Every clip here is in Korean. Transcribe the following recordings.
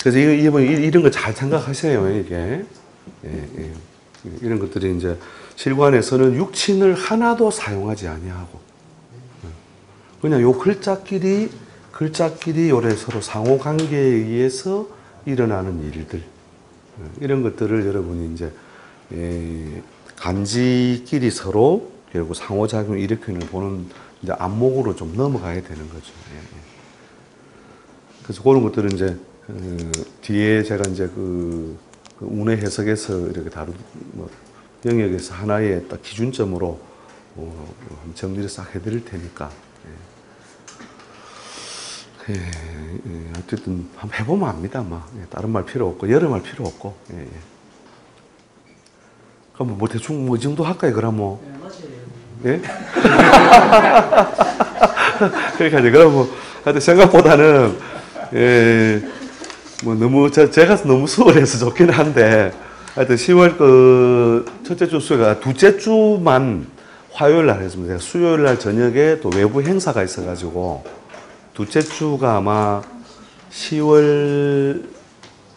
그래서 이런 거 잘 생각하세요, 이게. 예, 예. 이런 것들이 이제 실관에서는 육친을 하나도 사용하지 아니하고 그냥 요 글자끼리 요래 서로 상호 관계에 의해서 일어나는 일들, 이런 것들을 여러분이 이제 간지끼리 서로 결국 상호작용을 일으키는 걸 보는 이제 안목으로 좀 넘어가야 되는 거죠. 그래서 그런 것들은 이제 뒤에 제가 이제 그 운의 해석에서 이렇게 다룬 영역에서 하나의 딱 기준점으로 정리를 싹 해드릴 테니까. 예, 예, 어쨌든 한번 해보면 압니다. 막 예, 다른 말 필요 없고 여름할 필요 없고. 예, 예. 그럼 뭐 대충 뭐 이 정도 할까요? 그럼 뭐. 예? 그러니까 이제 그럼 뭐 하여튼 생각보다는 예, 뭐 너무 제가 너무 수월해서 좋긴 한데 하여튼 10월 그 첫째 주 수요가 둘째 주만 화요일 날 했습니다. 수요일 날 저녁에 또 외부 행사가 있어가지고. 둘째 주가 아마 10월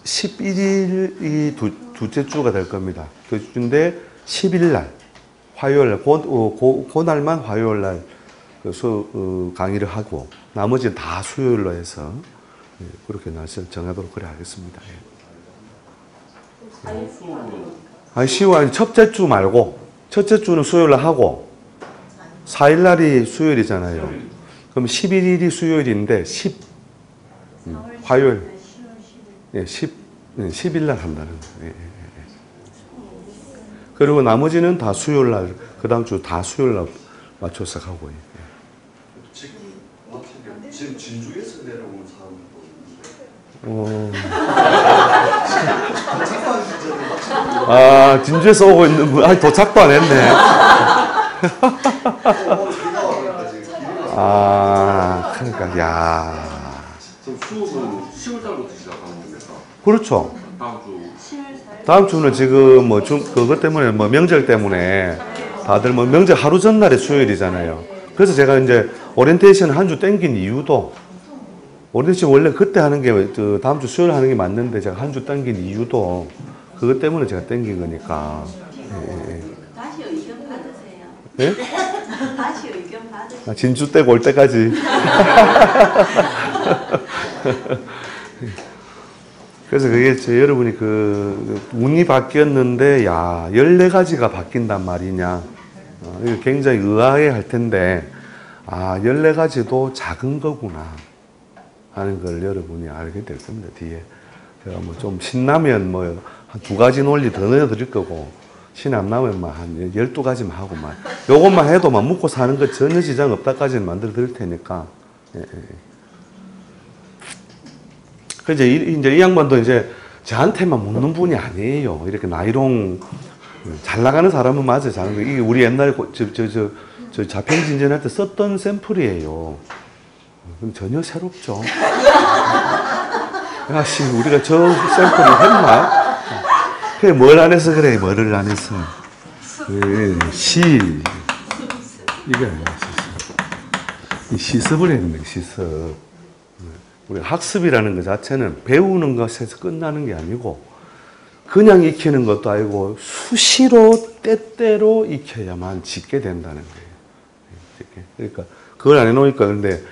11일이 둘째 주가 될 겁니다. 그런데 10일 날, 화요일 날, 그날만 화요일 날 강의를 하고 나머지는 다 수요일로 해서 그렇게 날씨를 정하도록 그래 하겠습니다. 아니, 10월 첫째 주 말고 첫째 주는 수요일 날 하고 4일 날이 수요일이잖아요. 그럼 11일이 수요일인데, 10 화요일. 10월 10일. 예, 10일 날 한다는 거예요. 예, 예. 그리고 나머지는 다 수요일 날, 그 다음 주 다 수요일 날 맞춰서 하고. 예. 지금 진주에서 내려온 사람도 있는데. 아, 진주에서 오고 있는 분, 아, 도착도 안 했네. 아, 그러니까, 야. 수업은 10월달부터 시작하는데. 그렇죠. 다음 주는 지금 뭐 그것 때문에 뭐 명절 때문에 다들 뭐 명절 하루 전날에 수요일이잖아요. 그래서 제가 이제 오리엔테이션 한 주 땡긴 이유도 오리엔테이션 원래 그때 하는 게 그 다음 주 수요일 하는 게 맞는데 제가 한 주 땡긴 이유도 그것 때문에 제가 땡긴 거니까. 예. 다시 의견 받으세요. 예? 다시 의견 받으세요. 진주 떼고 올 때까지. 그래서 그게 제 여러분이 그 운이 바뀌었는데 야 14가지가 바뀐단 말이냐, 이거 굉장히 의아해 할 텐데 아 14가지도 작은 거구나 하는 걸 여러분이 알게 될 겁니다. 뒤에 제가 뭐 좀 신나면 뭐 한 2가지 논리 더 넣어드릴 거고. 신암남은 막 한 12가지만 하고 막 요것만 해도 막 묵고 사는 거 전혀 지장 없다까지는 만들어 드릴 테니까. 예, 예. 이제 이 양반도 이제 저한테만 묻는 분이 아니에요. 이렇게 나이롱 잘 나가는 사람은 맞아요. 이게 우리 옛날에 저 자평진전할 때 썼던 샘플이에요. 전혀 새롭죠. 야, 씨, 우리가 저 샘플을 했나? 그래, 뭘 안 해서 그래, 뭐를 안 해서. 예, 이거 아니야, 시습. 이 시습을 해야 된다, 시습. 우리 학습이라는 것 자체는 배우는 것에서 끝나는 게 아니고, 그냥 익히는 것도 아니고, 수시로, 때때로 익혀야만 짓게 된다는 거예요. 그러니까, 그걸 안 해놓으니까, 근데,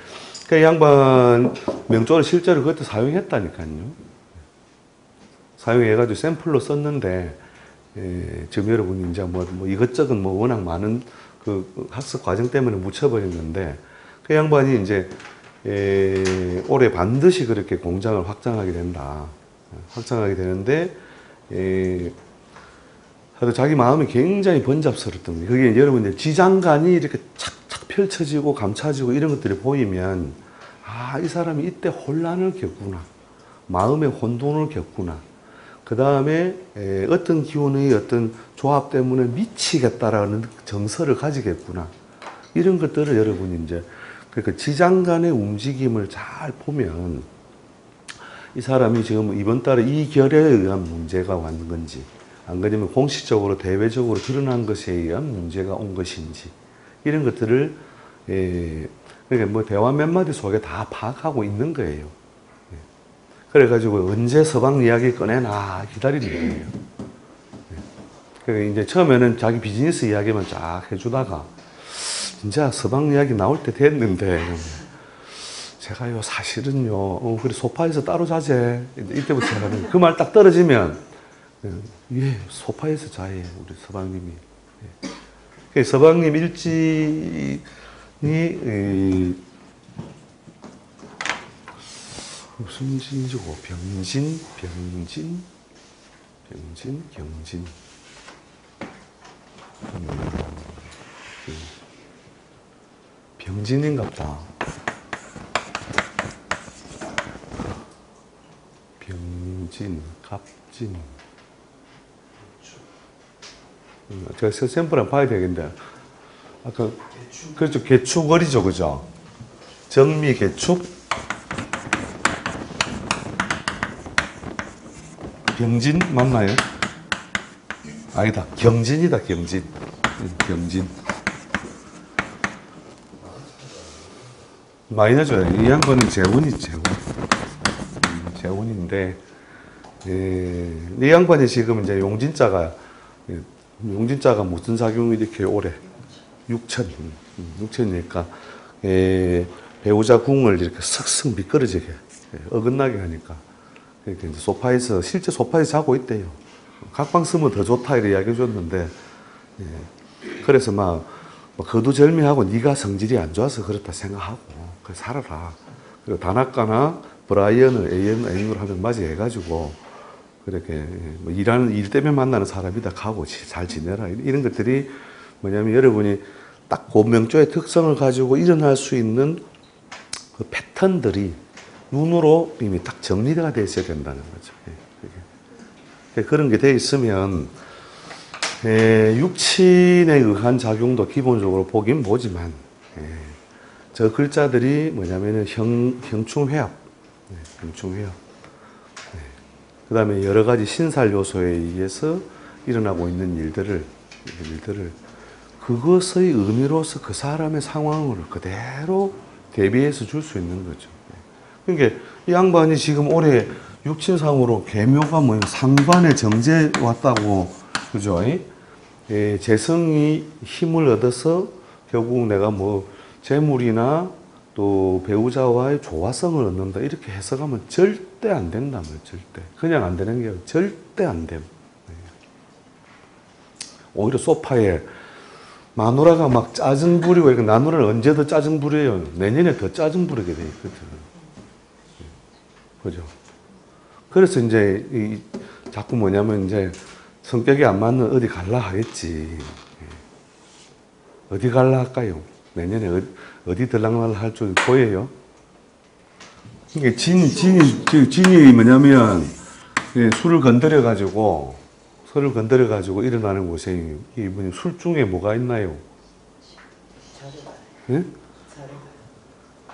그 양반 명조를 실제로 그때 사용했다니까요. 사용해가지고 샘플로 썼는데, 예, 지금 여러분이 이제 뭐 이것저것 뭐 워낙 많은 그 학습 과정 때문에 묻혀버렸는데, 그 양반이 이제, 예, 올해 반드시 그렇게 공장을 확장하게 된다. 확장하게 되는데, 예, 하여튼 자기 마음이 굉장히 번잡스럽던, 그게 여러분들 지장간이 이렇게 착착 펼쳐지고 감춰지고 이런 것들이 보이면, 아, 이 사람이 이때 혼란을 겪구나. 마음의 혼돈을 겪구나. 그 다음에 어떤 기운의 어떤 조합 때문에 미치겠다라는 정서를 가지겠구나. 이런 것들을 여러분이 이제 그러니까 지장간의 움직임을 잘 보면 이 사람이 지금 이번 달에 이 결에 의한 문제가 온 건지 안 그러면 공식적으로 대외적으로 드러난 것에 의한 문제가 온 것인지 이런 것들을 그러니까 뭐 대화 몇 마디 속에 다 파악하고 있는 거예요. 그래가지고 언제 서방 이야기 꺼내나 기다리는 거예요. 그러니까 이제 처음에는 자기 비즈니스 이야기만 쫙 해주다가 진짜 서방 이야기 나올 때 됐는데 제가요 사실은요 그래 소파에서 따로 자제 이때부터 제가 그 말 딱 떨어지면 예 소파에서 자예 우리 서방님이 예. 서방님 일진이 무슨 진이고 경진 병진인갑다. 갑진. 제가 샘플을 봐야 되겠는데. 아까, 그렇죠. 개축어리죠. 그죠? 정미 개축. 경진, 맞나요? 아니다. 경진이다, 경진. 경진. 많이 해줘요. 이 양반은 재훈인데. 예, 이 양반이 지금 이제 용진자가 무슨 작용이 이렇게 오래? 육천이니까, 예, 배우자 궁을 이렇게 슥슥 미끄러지게, 예, 어긋나게 하니까. 그러니까 이제 소파에서, 실제 소파에서 자고 있대요. 각방 쓰면 더 좋다, 이래 이야기해 줬는데, 예, 그래서 막 거두절미하고 네가 성질이 안 좋아서 그렇다 생각하고, 그래, 살아라. 그리고 다나카나 브라이언을 AM으로 하면 맞이해가지고, 그렇게, 뭐 일 때문에 만나는 사람이다 하고 잘 지내라. 이런 것들이 뭐냐면 여러분이 딱 그 명조의 특성을 가지고 일어날 수 있는 그 패턴들이 눈으로 이미 딱 정리가 되어 있어야 된다는 거죠. 예, 그런 게 되어 있으면, 예, 육친에 의한 작용도 기본적으로 보긴 보지만, 예, 저 글자들이 뭐냐면 형충회합. 네, 중요해요. 네. 그 다음에 여러 가지 신살 요소에 의해서 일어나고 있는 일들을 그것의 의미로서 그 사람의 상황을 그대로 대비해서 줄 수 있는 거죠. 네. 그러니까 이 양반이 지금 올해 육친상으로 계묘가 뭐예요? 상관에 정제 왔다고, 그죠? 예, 재성이 힘을 얻어서 결국 내가 뭐 재물이나 또 배우자와의 조화성을 얻는다 이렇게 해석하면 절대 안 된다면 절대 그냥 안 되는 게 아니라 절대 안 됨. 오히려 소파에 마누라가 막 짜증 부리고 나누라는 언제 더 짜증 부려요? 내년에 더 짜증 부리게 돼 있거든. 그죠? 그래서 이제 자꾸 뭐냐면 이제 성격이 안 맞는 어디 갈라 하겠지. 어디 갈라 할까요? 내년에 어디 들락날락 할 줄 보여요? 이게 진이 뭐냐면, 예, 술을 건드려가지고 일어나는 고생이, 이분이 술 중에 뭐가 있나요? 예?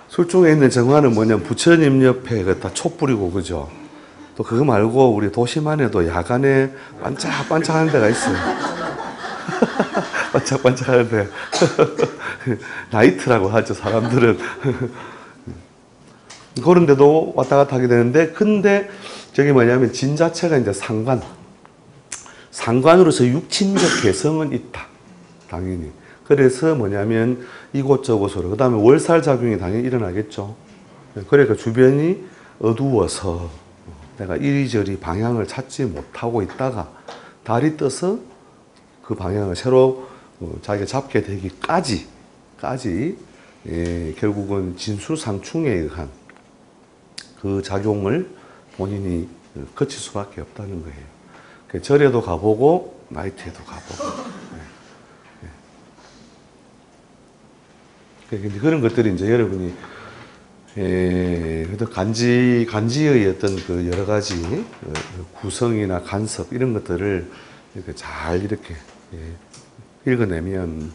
술 중에 있는 정화는 뭐냐면, 부처님 옆에 다 촛불이고, 그죠? 또 그거 말고, 우리 도시만 해도 야간에 반짝반짝 하는 데가 있어요. 반짝반짝 하는데. 나이트라고 하죠, 사람들은. 그런데도 왔다 갔다 하게 되는데, 근데 저게 뭐냐면, 진 자체가 이제 상관으로서 육친적 개성은 있다. 당연히. 그래서 뭐냐면, 이곳저곳으로. 그 다음에 월살 작용이 당연히 일어나겠죠. 그러니까 주변이 어두워서 내가 이리저리 방향을 찾지 못하고 있다가, 달이 떠서 그 방향을 새로 자기가 잡게 되기까지, 예, 결국은 진수상충에 의한 그 작용을 본인이 거칠 수밖에 없다는 거예요. 그러니까 절에도 가보고, 나이트에도 가보고. 예, 예. 그러니까 그런 것들이 이제 여러분이, 예, 간지의 어떤 그 여러 가지 구성이나 간섭 이런 것들을 이렇게 잘 이렇게, 예, 읽어내면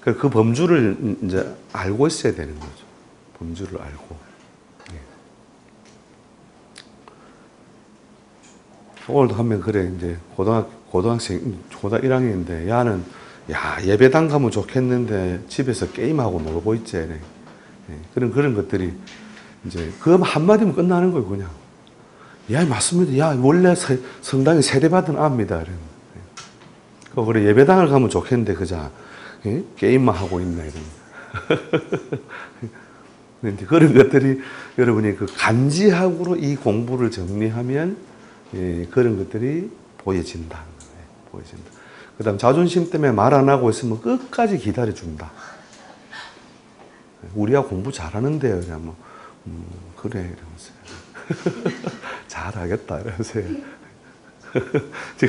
그 범주를 이제 알고 있어야 되는 거죠. 범주를 알고. 예. 오늘도 한 명 그래 이제 고등학교 1학년인데 야는 예배당 가면 좋겠는데 집에서 게임하고 놀고 있지. 그런 것들이 이제 그 한마디면 끝나는 거예요, 그냥. 야, 맞습니다. 야, 원래 성당에 세례받은 아입니다. 그래, 예배당을 가면 좋겠는데, 그자. 예? 게임만 하고 있나, 이런. 그런 것들이 여러분이 그 간지학으로 이 공부를 정리하면, 예, 그런 것들이 보여진다. 예, 보여진다. 그 다음, 자존심 때문에 말 안 하고 있으면 끝까지 기다려준다. 우리가 공부 잘하는데요. 그냥 뭐, 그래, 이러면서요. 잘하겠다, 이러면서요.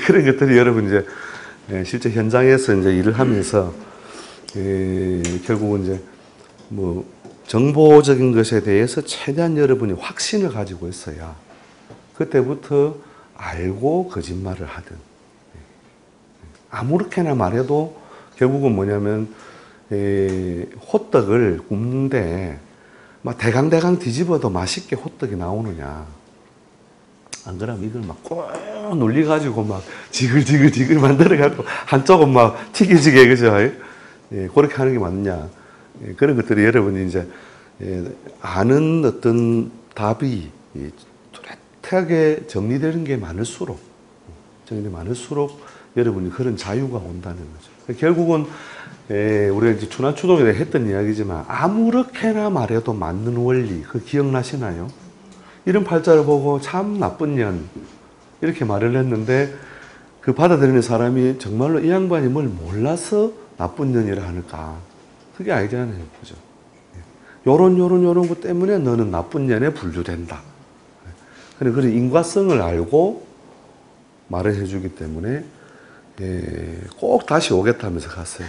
그런 것들이 여러분 이제, 예, 실제 현장에서 이제 일을 하면서, 예, 결국은 이제, 뭐, 정보적인 것에 대해서 최대한 여러분이 확신을 가지고 있어야, 그때부터 알고 거짓말을 하든, 예, 아무렇게나 말해도 결국은 뭐냐면, 예, 호떡을 굽는데, 막 대강대강 뒤집어도 맛있게 호떡이 나오느냐. 안 그러면 이걸 막 꾹 눌려가지고 막 지글지글 만들어가지고 한쪽은 막 튀기지게, 그죠? 예, 그렇게 하는 게 맞냐. 예, 그런 것들이 여러분이 이제, 예, 아는 어떤 답이, 예, 뚜렷하게 정리되는 게 많을수록, 여러분이 그런 자유가 온다는 거죠. 결국은, 예, 우리가 이제 추난추동에 대해 했던 이야기지만 아무렇게나 말해도 맞는 원리, 그 기억나시나요? 이런 팔자를 보고 참 나쁜 년 이렇게 말을 했는데 그 받아들이는 사람이 정말로 이 양반이 뭘 몰라서 나쁜 년이라 하니까 그게 아니잖아요, 그죠? 요런 것 때문에 너는 나쁜 년에 분류된다. 근데 그런 인과성을 알고 말을 해주기 때문에, 예, 꼭 다시 오겠다면서 갔어요.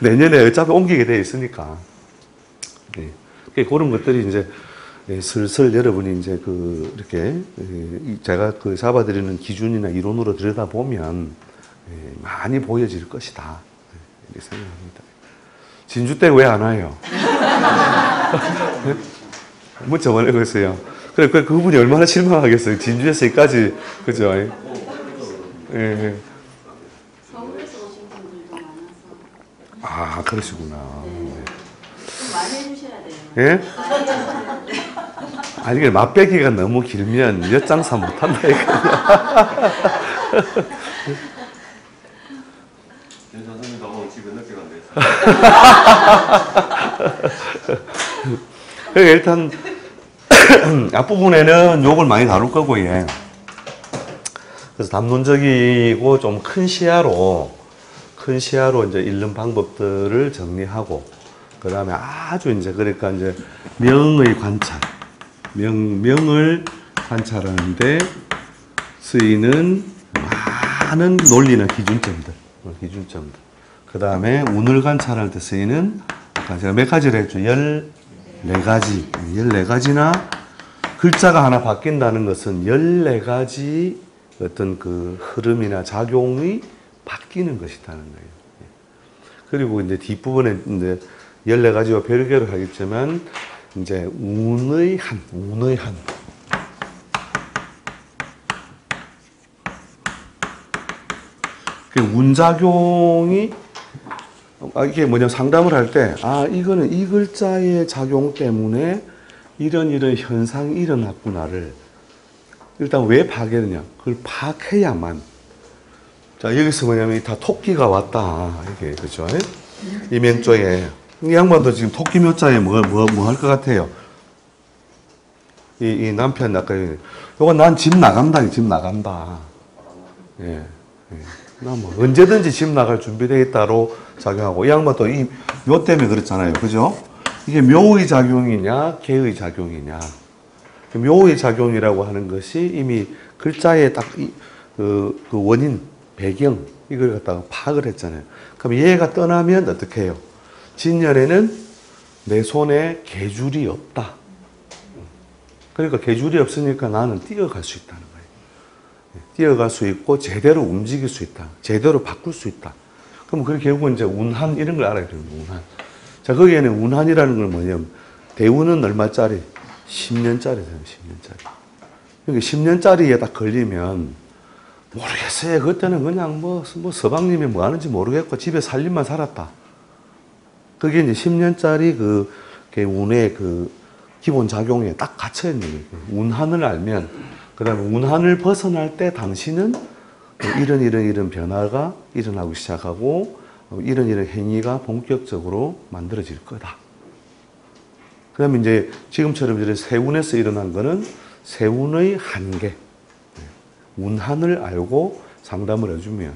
내년에 어차피 옮기게 돼 있으니까. 예, 그런 것들이 이제. 예, 슬슬 여러분이 이제 그, 이렇게, 예, 제가 그 잡아드리는 기준이나 이론으로 들여다보면, 예, 많이 보여질 것이다. 예, 이렇게 생각합니다. 진주 때 왜 안 와요? 문자 보내고 있어요. 그래, 그분이 얼마나 실망하겠어요. 진주에서 여기까지, 그죠? 예. 예. 서울에서 오신 분들도 많아서. 아, 그러시구나. 네. 좀 많이 해주셔야 돼요. 예? 아니, 그 맛배기가 너무 길면 엿장사 못한다니까요. 선생님 너무 집에 늦게 간대요. 일단 앞부분에는 욕을 많이 다룰 거고, 예. 그래서 담론적이고 좀 큰 시야로 이제 읽는 방법들을 정리하고, 그 다음에 아주 이제 그러니까 이제 명의 관찰. 명을 관찰하는데 쓰이는 많은 논리나 기준점들. 그 다음에 운을 관찰할 때 쓰이는, 아까 제가 몇 가지를 했죠? 14가지나 글자가 하나 바뀐다는 것은 14가지 어떤 그 흐름이나 작용이 바뀌는 것이라는 거예요. 그리고 이제 뒷부분에 이제 14가지와 별개로 하겠지만, 이제, 운의 한. 그 운작용이, 이게 뭐냐면 상담을 할 때, 아, 이거는 이 글자의 작용 때문에 이런 현상이 일어났구나를 일단 왜 파악해야 되냐. 그걸 파악해야만. 자, 여기서 뭐냐면 다 토끼가 왔다. 이게, 그죠? 이 맨쪽에. 이 양반도 지금 토끼 묘자에 뭐 할 것 같아요? 이 남편, 아까, 요거 난 집 나간다. 예. 예. 난 뭐, 언제든지 집 나갈 준비되어 있다로 작용하고, 이 양반도 요 때문에 그렇잖아요. 그죠? 이게 묘의 작용이냐, 개의 작용이냐. 묘의 작용이라고 하는 것이 이미 글자에 딱, 그 원인, 배경, 이걸 갖다가 파악을 했잖아요. 그럼 얘가 떠나면 어떻게 해요? 진년에는 내 손에 개줄이 없다. 그러니까 개줄이 없으니까 나는 뛰어갈 수 있다는 거예요. 뛰어갈 수 있고 제대로 움직일 수 있다. 제대로 바꿀 수 있다. 그럼 그게 결국은 이제 운한 이런 걸 알아야 돼요. 운한. 자, 거기에는 운한이라는 건 뭐냐면 대운은 얼마짜리? 10년짜리잖아요. 10년짜리. 그러니까 10년짜리에 딱 걸리면 모르겠어요. 그때는 그냥 뭐 서방님이 뭐 하는지 모르겠고 집에 살림만 살았다. 그게 이제 10년짜리 그 운의 그 기본 작용에 딱 갇혀 있는 거예요. 운한을 알면, 그 다음에 운한을 벗어날 때 당신은 이런 변화가 일어나고 시작하고 이런 행위가 본격적으로 만들어질 거다. 그 다음에 이제 지금처럼 이제 세운에서 일어난 거는 세운의 한계, 운한을 알고 상담을 해주면,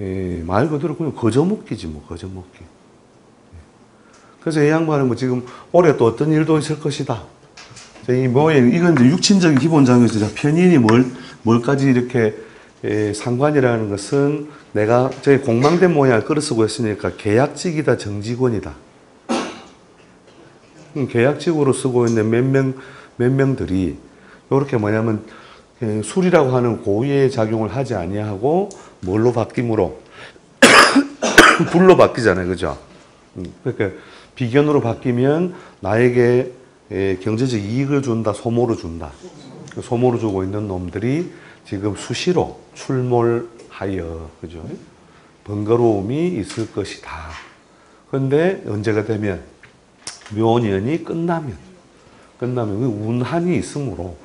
예, 말 그대로 그냥 거저먹기지 뭐, 거저먹기. 그래서 이 양반은 뭐 지금 올해 또 어떤 일도 있을 것이다. 이 모양, 이건 이제 육신적인 기본장에서 편인이 뭘까지 이렇게, 예, 상관이라는 것은 내가 저기 공망된 모양을 끌어쓰고 있으니까 계약직이다, 정직원이다. 계약직으로 쓰고 있는 몇 명들이 요렇게 뭐냐면 술이라고 하는 고유의 작용을 하지 아니하고 뭘로 바뀜으로 불로 바뀌잖아요, 그죠? 그러니까 비견으로 바뀌면 나에게 경제적 이익을 준다, 소모를 준다. 소모를 주고 있는 놈들이 지금 수시로 출몰하여, 그죠? 번거로움이 있을 것이다. 그런데 언제가 되면, 묘년이 끝나면 운한이 있으므로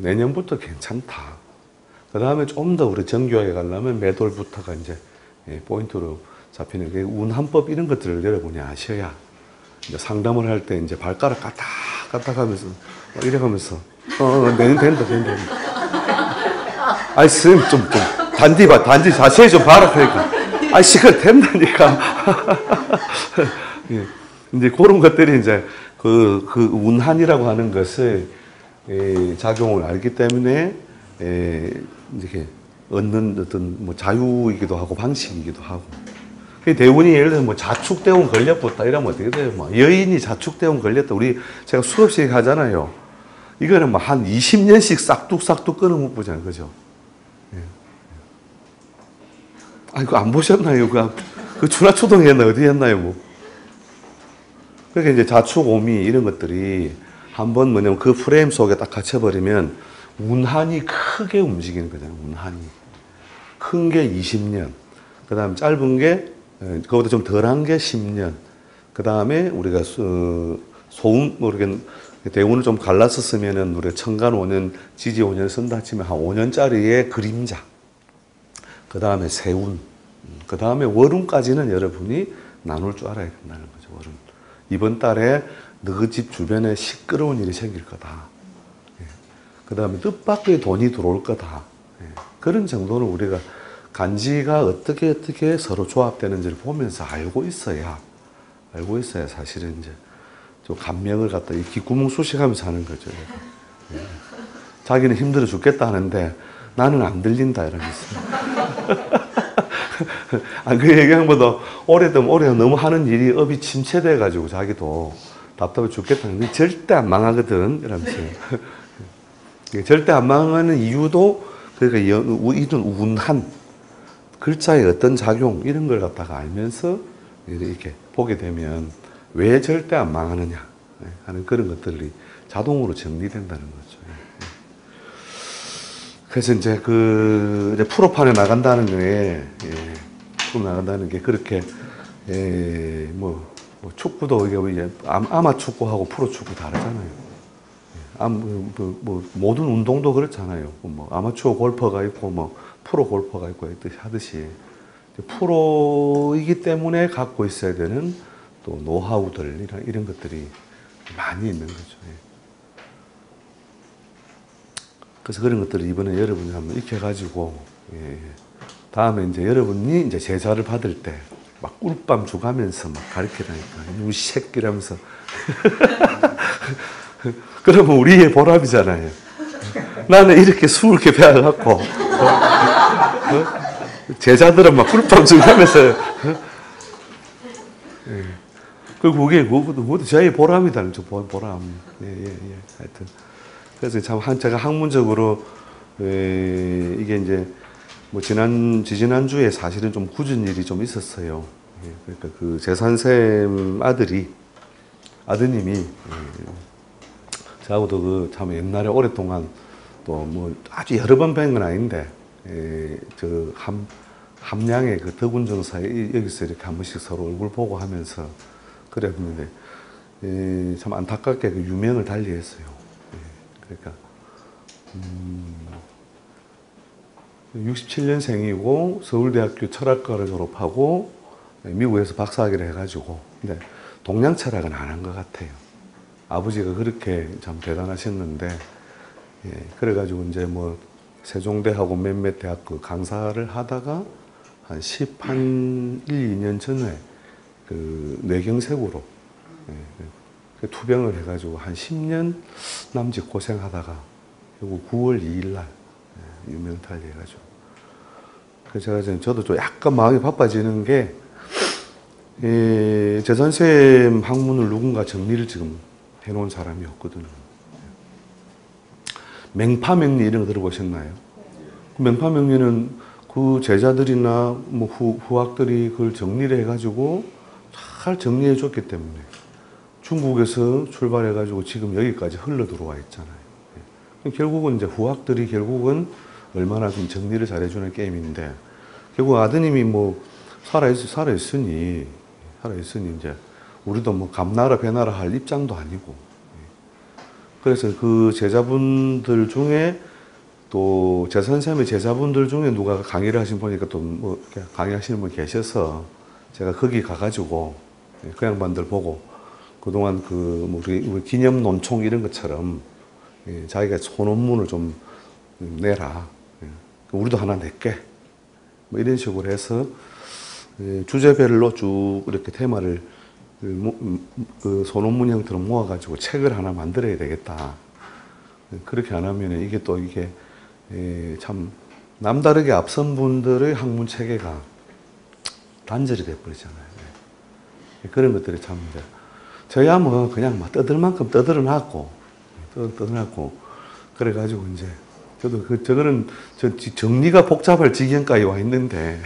내년부터 괜찮다. 그 다음에 좀 더 우리 정교하게 가려면 매돌부터가 이제 포인트로 잡히는 게 운한법 이런 것들을 여러분이 아셔야 이제 상담을 할 때 이제 발가락 까딱 하면서 이래가면서 된다. 아이 선생님 좀 단지 자세히 좀 봐라 그러니까 아이 시간 된다니까. 예. 이제 그런 것들이 이제 그 운한이라고 하는 것을 작용을 알기 때문에 이렇게 얻는 어떤 뭐 자유이기도 하고 방식이기도 하고. 대운이 예를 들면 뭐 자축대운 걸려붙다 이러면 어떻게 돼요? 뭐 여인이 자축대운 걸렸다. 제가 수업식 하잖아요. 이거는 뭐 한 20년씩 싹둑싹둑 끊어먹보잖아요. 그죠? 예. 아니, 그거 안 보셨나요? 그 주라초동에 했나? 어디 했나요? 뭐. 그러니까 이제 자축, 오미 이런 것들이 한번 뭐냐면 그 프레임 속에 딱 갇혀버리면 운한이 크게 움직이는 거잖아요. 운한이. 큰 게 20년. 그 다음 짧은 게, 그거보다 좀 덜한 게 10년. 그 다음에 우리가 대운을 좀 갈라서 쓰면은 우리가 천간 5년, 지지 5년 쓴다 치면 한 5년짜리의 그림자. 그 다음에 세운. 그 다음에 월운까지는 여러분이 나눌 줄 알아야 된다는 거죠. 월운. 이번 달에 너 집 주변에 시끄러운 일이 생길 거다. 예. 그 다음에 뜻밖의 돈이 들어올 거다. 예. 그런 정도는 우리가 간지가 어떻게 서로 조합되는지를 보면서 알고 있어야 사실은 이제 좀 감명을 갖다 이 귓구멍 쑤시가면서 하는 거죠. 예. 자기는 힘들어 죽겠다 하는데 나는 안 들린다 이러면서. 아, 그 얘기한 것보다 오래 너무 하는 일이 업이 침체돼가지고 자기도 답답해 죽겠다는데 절대 안 망하거든 이러면서. 절대 안 망하는 이유도 그러니까 이런 운한 글자의 어떤 작용 이런 걸 갖다가 알면서 이렇게 보게 되면 왜 절대 안 망하느냐 하는 그런 것들이 자동으로 정리된다는 거죠. 그래서 이제 프로판에 나간다는 게, 그렇게, 축구도 이게 아마 축구하고 프로 축구 다르잖아요. 모든 운동도 그렇잖아요. 뭐 아마추어 골퍼가 있고, 뭐 프로 골퍼가 있고 하듯이 프로이기 때문에 갖고 있어야 되는 또 노하우들 이런 것들이 많이 있는 거죠. 그래서 그런 것들을 이번에 여러분이 한번 익혀가지고, 예. 다음에 이제 여러분이 이제 제자를 받을 때 막 꿀밤 주가면서 막 가르치라니까. 이 새끼라면서. 그러면 우리의 보람이잖아요. 나는 이렇게 20개 배워갖고, 제자들은 막 꿀밤 주가면서. 예. 그게 모두 저의 보람이다. 저 보람. 예. 하여튼. 그래서 제가 학문적으로, 이게 이제, 뭐, 지난주에 사실은 좀 굳은 일이 좀 있었어요. 예, 그러니까 그 재산쌤 아드님이, 예, 저하고도 참 옛날에 오랫동안 또 뭐, 아주 여러 번 뵌 건 아닌데, 예, 함양의 그 덕운 전사에 여기서 이렇게 한 번씩 서로 얼굴 보고 하면서 그래 보는데, 참 안타깝게 그 유명을 달리했어요. 그러니까 67년생이고 서울대학교 철학과를 졸업하고 미국에서 박사학위를 해가지고, 근데 동양 철학은 안 한 것 같아요. 아버지가 그렇게 참 대단하셨는데, 그래가지고 이제 뭐 세종대하고 몇몇 대학 그 강사를 하다가 한 1, 2년 전에 그 뇌경색으로 투병을 해가지고 한 10년 남짓 고생하다가 결국 9월 2일날 유명탈이 해가지고, 그래서 제가 저도 좀 약간 마음이 바빠지는 게, 제 선생님 학문을 누군가 정리를 지금 해놓은 사람이 없거든요. 맹파명리 이런 거 들어보셨나요? 맹파명리는 그 제자들이나 뭐 후학들이 그걸 정리를 해가지고 잘 정리해 줬기 때문에 중국에서 출발해가지고 지금 여기까지 흘러 들어와 있잖아요. 결국은 이제 후학들이 결국은 얼마나 좀 정리를 잘해주는 게임인데, 결국 아드님이 뭐 살아있으니 이제 우리도 뭐 감나라 배나라 할 입장도 아니고, 그래서 그 제자분들 중에 또 제 선생님의 제자분들 중에 누가 강의를 하신 보니까 또 뭐 강의하시는 분 계셔서 제가 거기 가가지고 그 양반들 보고 그동안 그 뭐 우리 기념 논총 이런 것처럼 자기가 소논문을 좀 내라, 우리도 하나 낼게, 뭐 이런 식으로 해서 주제별로 쭉 이렇게 테마를 그 소논문 형태로 모아가지고 책을 하나 만들어야 되겠다. 그렇게 안 하면 이게 또 이게 참 남다르게 앞선 분들의 학문 체계가 단절이 돼버리잖아요. 그런 것들이 참 저야 뭐 그냥 막 떠들 만큼 떠들어놨고 그래가지고 이제 저도 저거는 정리가 복잡할 지경까지 와 있는데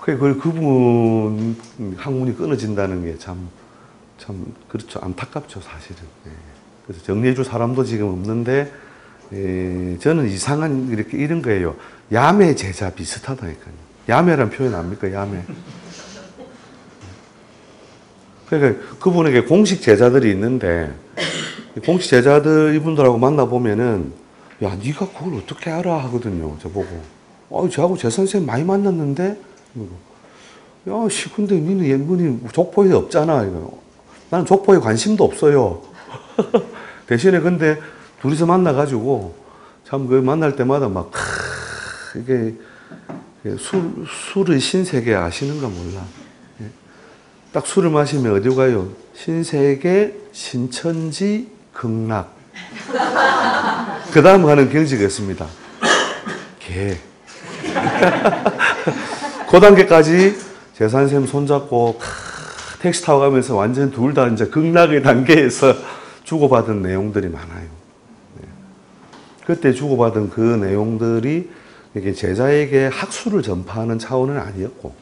그분 학문이 끊어진다는 게 참 그렇죠. 안타깝죠, 사실은. 그래서 정리해줄 사람도 지금 없는데, 저는 이상한 이렇게 이런 거예요. 야매 제자 비슷하다니까요. 야매란 표현 압니까? 야매. 그러니까 그분에게 공식 제자들이 있는데, 공식 제자들 이분들하고 만나보면은, 야, 니가 그걸 어떻게 알아? 하거든요, 저보고. 저하고 제 선생님 많이 만났는데? 야, 씨, 근데 니는 연분이 족보에 없잖아. 이거. 나는 족보에 관심도 없어요. 대신에 근데 둘이서 만나가지고, 참, 그 만날 때마다 막, 이게, 술의 신세계 아시는가 몰라. 딱 술을 마시면 어디 가요? 신세계, 신천지, 극락. 그 다음 가는 경지가 있습니다. 개. 그 단계까지 제산쌤 손잡고 택시 타고 가면서 완전 둘 다 이제 극락의 단계에서 주고받은 내용들이 많아요. 그때 주고받은 그 내용들이 이게 제자에게 학술을 전파하는 차원은 아니었고,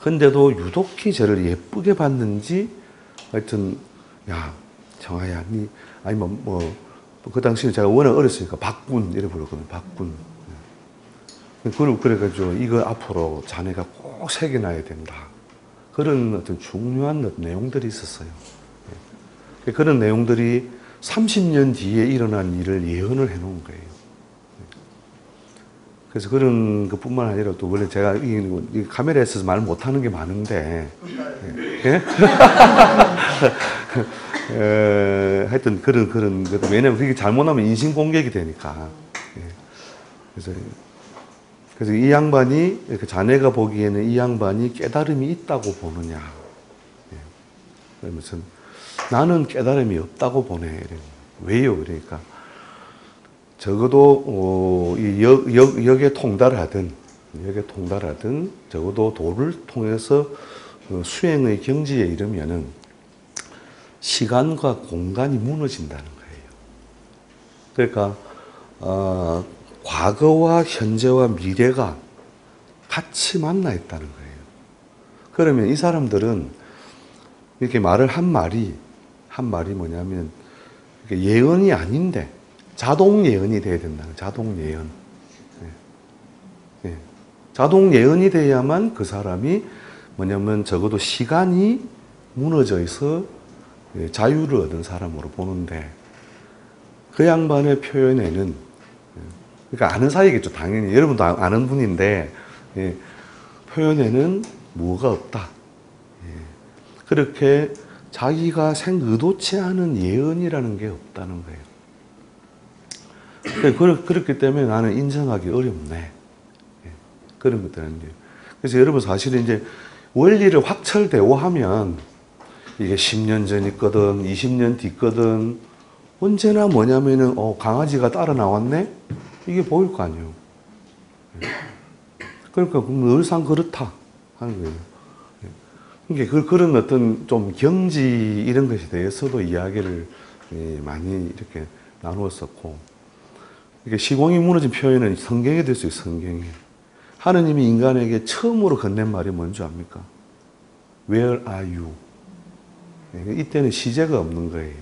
근데도 유독히 저를 예쁘게 봤는지, 하여튼, 야, 정아야, 니, 아니, 그 당시에 제가 워낙 어렸으니까 박군, 이래 불렀거든요, 박군. 그래가지고, 이거 앞으로 자네가 꼭 새겨놔야 된다. 그런 어떤 중요한 내용들이 있었어요. 그런 내용들이 30년 뒤에 일어난 일을 예언을 해놓은 거예요. 그래서 그런 것 뿐만 아니라 또 원래 제가 이 카메라에 있어서 말 못하는 게 많은데, 예? 하여튼 그런 것. 왜냐면 그게 잘못하면 인신공격이 되니까. 예. 그래서 이 양반이, 이렇게 자네가 보기에는 이 양반이 깨달음이 있다고 보느냐. 예. 그러면서 나는 깨달음이 없다고 보네. 이래요. 왜요? 그러니까. 적어도 역에 통달하든 적어도 도를 통해서 수행의 경지에 이르면은 시간과 공간이 무너진다는 거예요. 그러니까 과거와 현재와 미래가 같이 만나 있다는 거예요. 그러면 이 사람들은 이렇게 말을 한 말이 뭐냐면 예언이 아닌데 자동 예언이 돼야 된다는, 자동 예언. 예. 예. 자동 예언이 돼야만 그 사람이 뭐냐면 적어도 시간이 무너져 있어 자유를 얻은 사람으로 보는데, 그 양반의 표현에는, 그러니까 아는 사이겠죠, 당연히. 여러분도 아는 분인데, 예, 표현에는 뭐가 없다. 예, 그렇게 자기가 생의도치 않은 예언이라는 게 없다는 거예요. 그렇기 때문에 나는 인정하기 어렵네. 예, 그런 것들은. 그래서 여러분 사실은 이제 원리를 확철대오하면 이게 10년 전이거든, 20년 뒤거든, 언제나 뭐냐면은, 강아지가 따라 나왔네? 이게 보일 거 아니에요. 그러니까 늘상 그렇다 하는 거예요. 그러니까 그런 어떤 좀 경지 이런 것에 대해서도 이야기를 많이 이렇게 나누었었고, 시공이 무너진 표현은 성경이 될 수 있어요, 성경이. 하느님이 인간에게 처음으로 건넨 말이 뭔지 압니까? Where are you? 이때는 시제가 없는 거예요.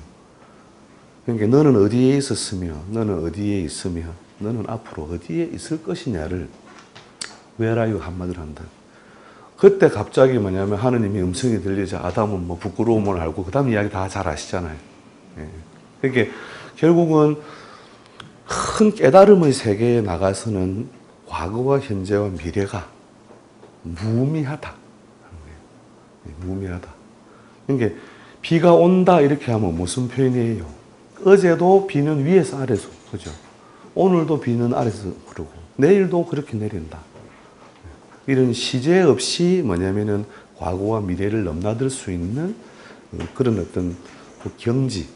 그러니까 너는 어디에 있었으며, 너는 어디에 있으며, 너는 앞으로 어디에 있을 것이냐를 Where are you? 한마디로 한다. 그때 갑자기 뭐냐면 하느님이 음성이 들리자 아담은 뭐 부끄러움을 알고, 그 다음 이야기 다 잘 아시잖아요. 예. 그러니까 결국은 큰 깨달음의 세계에 나가서는 과거와 현재와 미래가 무의미하다. 예, 무의미하다. 그러니까 비가 온다 이렇게 하면 무슨 표현이에요? 어제도 비는 위에서 아래서, 그죠? 오늘도 비는 아래서 흐르고, 내일도 그렇게 내린다. 이런 시제 없이 뭐냐면은 과거와 미래를 넘나들 수 있는 그런 어떤 경지,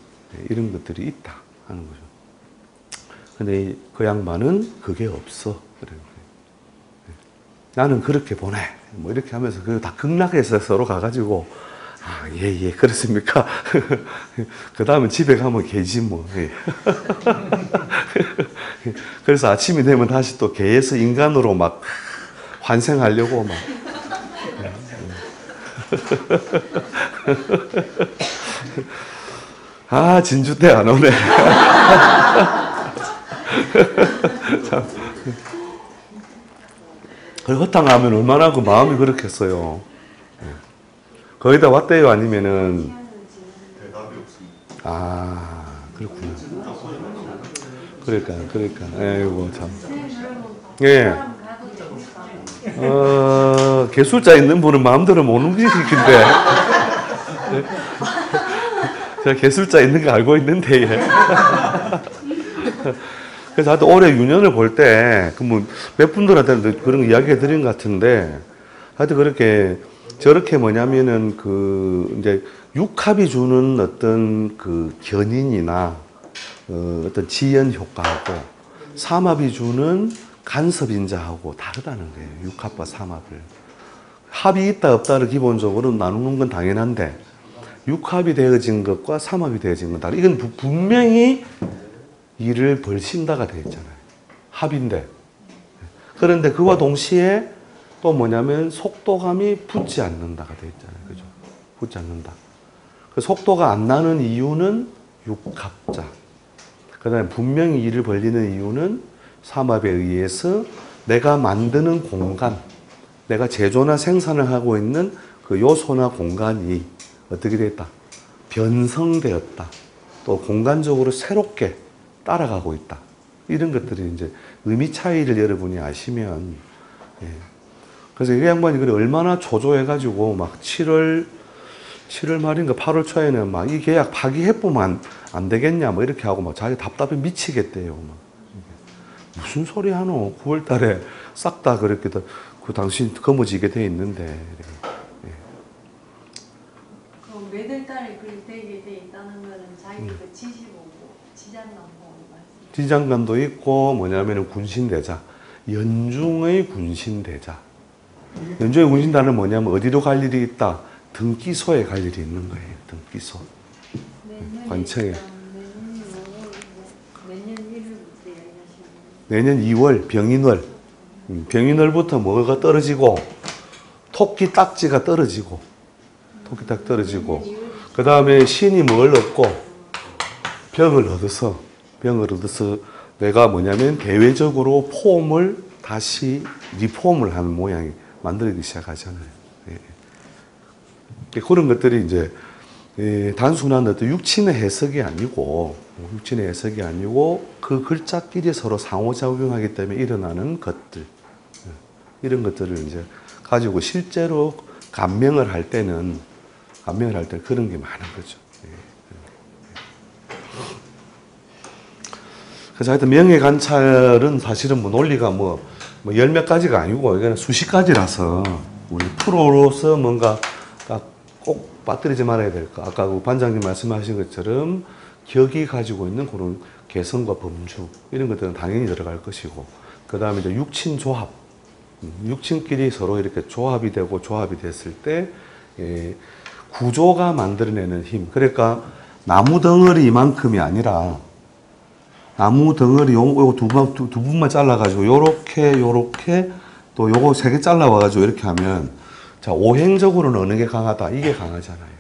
이런 것들이 있다 하는 거죠. 근데 그 양반은 그게 없어. 그래요. 나는 그렇게 보내. 뭐 이렇게 하면서 그 다 극락에서 서로 가가지고, 아, 예, 예, 그렇습니까? 그 다음에 집에 가면 개지 뭐. 예. 그래서 아침이 되면 다시 또 개에서 인간으로 막 환생하려고 막. 아, 진주대 안 오네. 참. 허탕 가면 얼마나 그 마음이 그렇겠어요. 거의 다 왔대요? 아니면은? 대답이 없습니다. 아, 그렇구나. 그러니까. 에이고, 참. 예. 개술자 있는 분은 마음대로 못 움직이는데. 제가 개술자 있는 거 알고 있는데, 예. 그래서 하여튼 올해 유년을 볼 때, 그 뭐, 몇 분들한테 그런 이야기 해드린 것 같은데, 하여튼 그렇게, 저렇게 뭐냐면은 그, 이제, 육합이 주는 어떤 그 견인이나, 어떤 지연 효과하고, 삼합이 주는 간섭인자하고 다르다는 거예요. 육합과 삼합을. 합이 있다 없다를 기본적으로 나누는 건 당연한데, 육합이 되어진 것과 삼합이 되어진 건 다르다. 이건 분명히 일을 벌신다가 되어 있잖아요. 합인데. 그런데 그와 동시에 또 뭐냐면 속도감이 붙지 않는다가 되어 있잖아요. 그죠? 붙지 않는다. 그 속도가 안 나는 이유는 육합자. 그 다음에 분명히 일을 벌리는 이유는 삼합에 의해서 내가 만드는 공간, 내가 제조나 생산을 하고 있는 그 요소나 공간이 어떻게 됐다? 변성되었다. 또 공간적으로 새롭게 따라가고 있다. 이런 것들이 이제 의미 차이를 여러분이 아시면, 예. 그래서 이 양반이 그래 얼마나 초조해가지고 막 7월 말인가 8월 초에는 막 이 계약 파기해보면 안 되겠냐, 뭐 이렇게 하고 막 자기 답답해 미치겠대요. 막. 무슨 소리 하노? 9월 달에 싹 다 그렇게 다, 그 당신 거머쥐게 돼 있는데. 예. 그럼 매달 달에 그렇게 되게 돼 있다는 거는 자기 그 지시보고, 지장간보 말씀. 지장간도 있고, 뭐냐면은 군신대자. 연중의 군신대자. 연중의 군신대자는 뭐냐면 어디로 갈 일이 있다? 등기소에 갈 일이 있는 거예요. 등기소. 관청에. 내년 2월 병인월, 병인월부터 뭐가 떨어지고, 토끼 딱지가 떨어지고, 토끼 딱 떨어지고, 그 다음에 신이 뭘 얻고, 병을 얻어서 내가 뭐냐면 대외적으로 폼을 다시 리폼을 하는 모양이 만들기 시작하잖아요. 예. 그런 것들이 이제 단순한 어떤 육친의 해석이 아니고 그 글자끼리 서로 상호작용하기 때문에 일어나는 것들, 이런 것들을 이제 가지고 실제로 감명을 할 때는 그런 게 많은 거죠. 그래서 하여튼 명예 관찰은 사실은 뭐 논리가 뭐 열 몇 가지가 아니고 이거는 수십 가지라서 우리 프로로서 뭔가 딱 꼭 빠뜨리지 말아야 될 거. 아까 그 반장님 말씀하신 것처럼 격이 가지고 있는 그런 개성과 범주, 이런 것들은 당연히 들어갈 것이고, 그 다음에 이제 육친 조합, 육친끼리 서로 이렇게 조합이 되고 조합이 됐을 때 구조가 만들어내는 힘. 그러니까 나무 덩어리만큼이 아니라 나무 덩어리 요거 두 분만 잘라가지고 요렇게 또 요거 세 개 잘라와가지고 이렇게 하면, 자, 오행적으로는 어느 게 강하다, 이게 강하잖아요.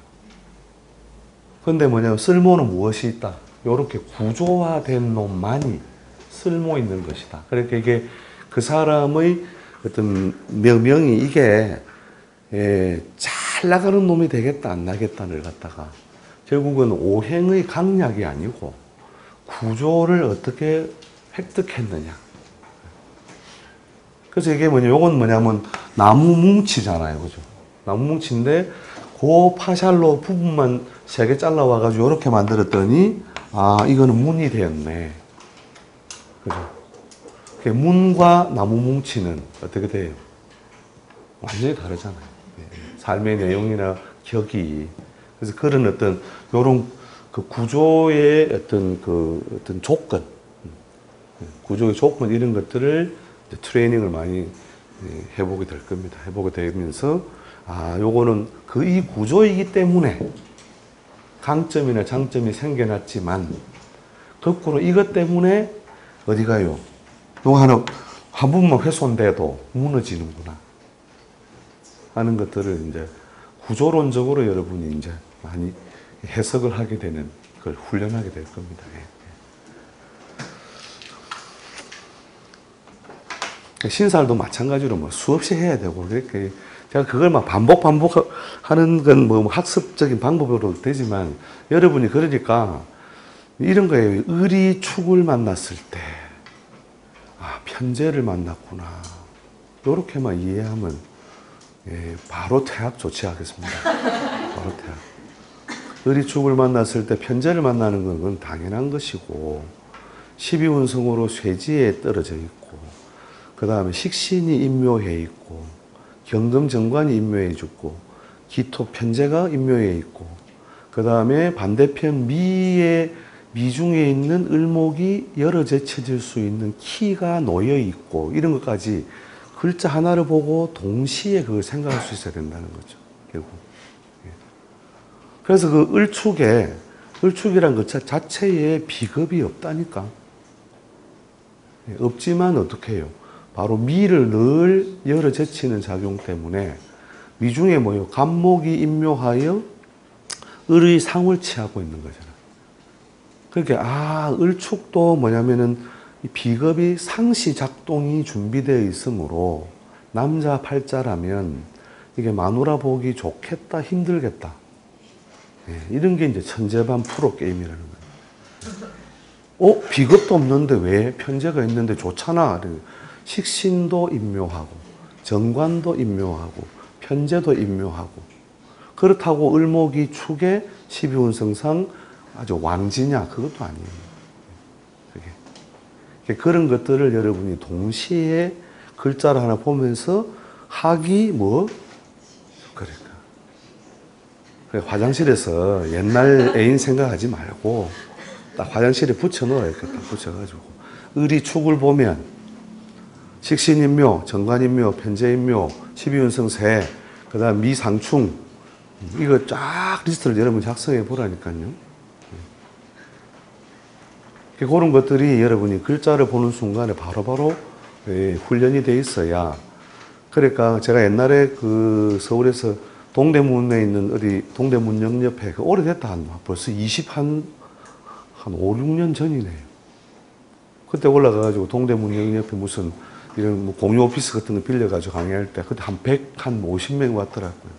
근데 뭐냐면 쓸모는 무엇이 있다, 요렇게 구조화된 놈만이 쓸모 있는 것이다. 그러니까 이게 그 사람의 어떤 명명이 이게 잘 나가는 놈이 되겠다 안 나겠다를 갖다가 결국은 오행의 강약이 아니고 구조를 어떻게 획득했느냐. 그래서 이게 뭐냐, 요건 뭐냐면 나무 뭉치잖아요, 그죠? 나무 뭉치인데 그 파샬로 부분만 세 개 잘라와가지고 이렇게 만들었더니, 아, 이거는 문이 되었네, 그죠? 문과 나무 뭉치는 어떻게 돼요? 완전히 다르잖아요, 삶의 내용이나 격이. 그래서 그런 어떤 요런 그 구조의 어떤 조건, 구조의 조건, 이런 것들을 이제 트레이닝을 많이 해보게 될 겁니다. 해보게 되면서, 아, 요거는 그 이 구조이기 때문에 강점이나 장점이 생겨났지만, 거꾸로 이것 때문에 어디 가요? 요거 하나, 한 부분만 훼손돼도 무너지는구나 하는 것들을 이제 구조론적으로 여러분이 이제 많이 해석을 하게 되는, 그걸 훈련하게 될 겁니다. 예. 신살도 마찬가지로 뭐 수없이 해야 되고, 이렇게 제가 그걸 막 반복 하는 건 뭐 학습적인 방법으로도 되지만, 여러분이 그러니까 이런 거예요. 의리축을 만났을 때, 아, 편재를 만났구나, 요렇게만 이해하면, 예, 바로 퇴학 조치하겠습니다. 바로 퇴학. 의리축을 만났을 때 편재를 만나는 건 그건 당연한 것이고, 12운성으로 쇠지에 떨어져 있고, 그 다음에 식신이 임묘해 있고, 경금정관이 임묘해 있고, 기토 편재가 임묘해 있고, 그 다음에 반대편 미중에 있는 을목이 여러 재 쳐질 수 있는 키가 놓여 있고, 이런 것까지 글자 하나를 보고 동시에 그걸 생각할 수 있어야 된다는 거죠, 결국. 그래서 그 을축이란 것 자체에 비겁이 없다니까. 없지만 어떻게 해요? 바로 미를 늘 열어 제치는 작용 때문에, 미중에 뭐예요? 간목이 임묘하여 을의 상을 취하고 있는 거잖아. 그러니까, 아, 을축도 뭐냐면은 비겁이 상시 작동이 준비되어 있으므로, 남자 팔자라면 이게 마누라 보기 좋겠다, 힘들겠다, 예, 이런 게 이제 천재반 프로 게임이라는 거예요. 비겁도 없는데 왜 편재가 있는데 좋잖아. 식신도 임묘하고, 정관도 임묘하고, 편재도 임묘하고, 그렇다고 을목이 축에 12운성상 아주 왕지냐, 그것도 아니에요. 그런 것들을 여러분이 동시에 글자를 하나 보면서 학이 뭐, 그러니까 화장실에서 옛날 애인 생각하지 말고 딱 화장실에 붙여놓아야 겠다. 붙여가지고 의리축을 보면 식신인묘, 정관인묘, 편재인묘, 12운성 세, 그 다음 미상충, 이거 쫙 리스트를 여러분이 작성해 보라니까요. 그런 것들이 여러분이 글자를 보는 순간에 바로바로 훈련이 돼 있어야. 그러니까 제가 옛날에 그 서울에서 동대문에 있는 어디 동대문역 옆에 그 오래됐다, 벌써 5, 6년 전이네요. 그때 올라가가지고 동대문역 옆에 무슨 이런 공유 오피스 같은 거 빌려가지고 강의할 때 그때 한 150명 왔더라고요.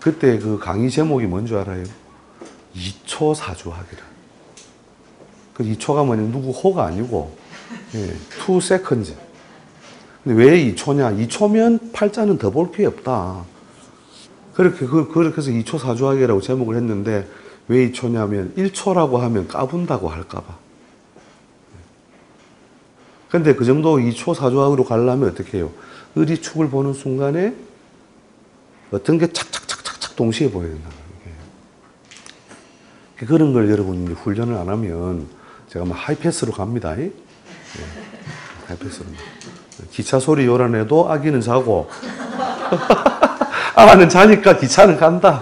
그때 그 강의 제목이 뭔 줄 알아요? 2초 사주하기라. 그 2초가 뭐냐면 누구 호가 아니고 2 seconds. 근데 왜 2초냐? 2초면 팔자는 더 볼 게 없다. 그렇게 해서 2초 사주하기라고 제목을 했는데 왜 2초냐면 1초라고 하면 까분다고 할까 봐. 근데 그 정도 2초 사주하기로 가려면 어떻게 해요? 의리축을 보는 순간에 어떤 게 착착착착착 동시에 보여야 된다. 그런 걸 여러분이 훈련을 안 하면 제가 막 하이패스로 갑니다. 예. 하이패스로. 기차 소리 요란해도 아기는 자고 아는 자니까 기차는 간다.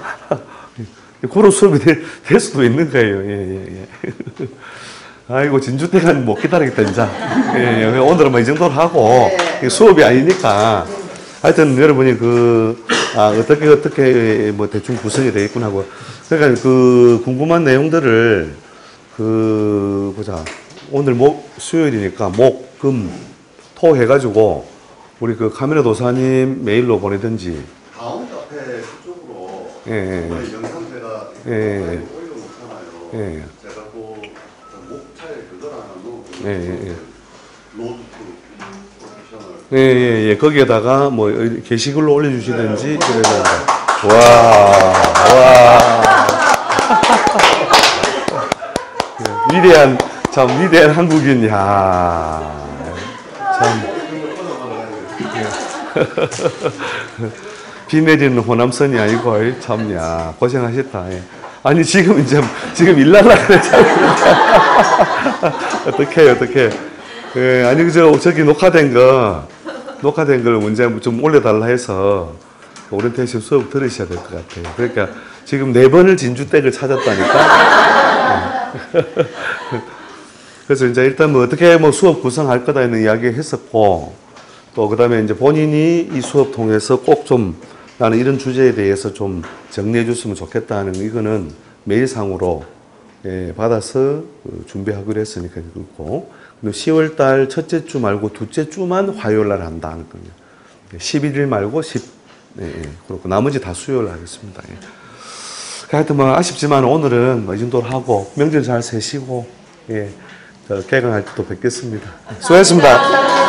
그런 수업이 될 수도 있는 거예요. 예. 아이고 진주 때가 못 기다리겠다 진짜. 예. 오늘은 이 정도로 하고 수업이 아니니까 하여튼 여러분이 어떻게 뭐 대충 구성이 되어 있구나 하고. 그러니까 그 궁금한 내용들을 보자. 오늘 수요일이니까 목, 금, 토 해가지고 우리 그 카메라 도사님 메일로 보내든지. 다음 카페 쪽으로 영상제가 올려놓잖아요. 제가 그 목차에 그거랑 로드 프로페셔널. 거기에다가 뭐 게시글로 올려주시든지. 위대한 한국인, 야. 참. 비 내리는 호남선이 아니고, 참, 야. 고생하셨다. 예. 아니, 지금 일날라 그랬잖아. 어떡해. 예, 아니, 저기 녹화된 걸 문제 좀 올려달라 해서 오리엔테이션 수업 들으셔야 될 것 같아요. 그러니까 지금 4번을 진주댁을 찾았다니까. 그래서 이제 일단 뭐 어떻게 뭐 수업 구성할 거다 이런 이야기 했었고, 또 그다음에 이제 본인이 이 수업 통해서 꼭 좀 나는 이런 주제에 대해서 좀 정리해 줬으면 좋겠다 하는 이거는 메일상으로 받아서 준비하기로 했으니까 그렇고, 그리고 10월 달 첫째 주 말고 둘째 주만 화요일 날 한다 하는 거예요. 11일 말고 그렇고 나머지 다 수요일 하겠습니다. 하여튼 뭐 아쉽지만 오늘은 이 정도로 하고 명절 잘 세시고 개강할 때 또 뵙겠습니다. 수고하셨습니다.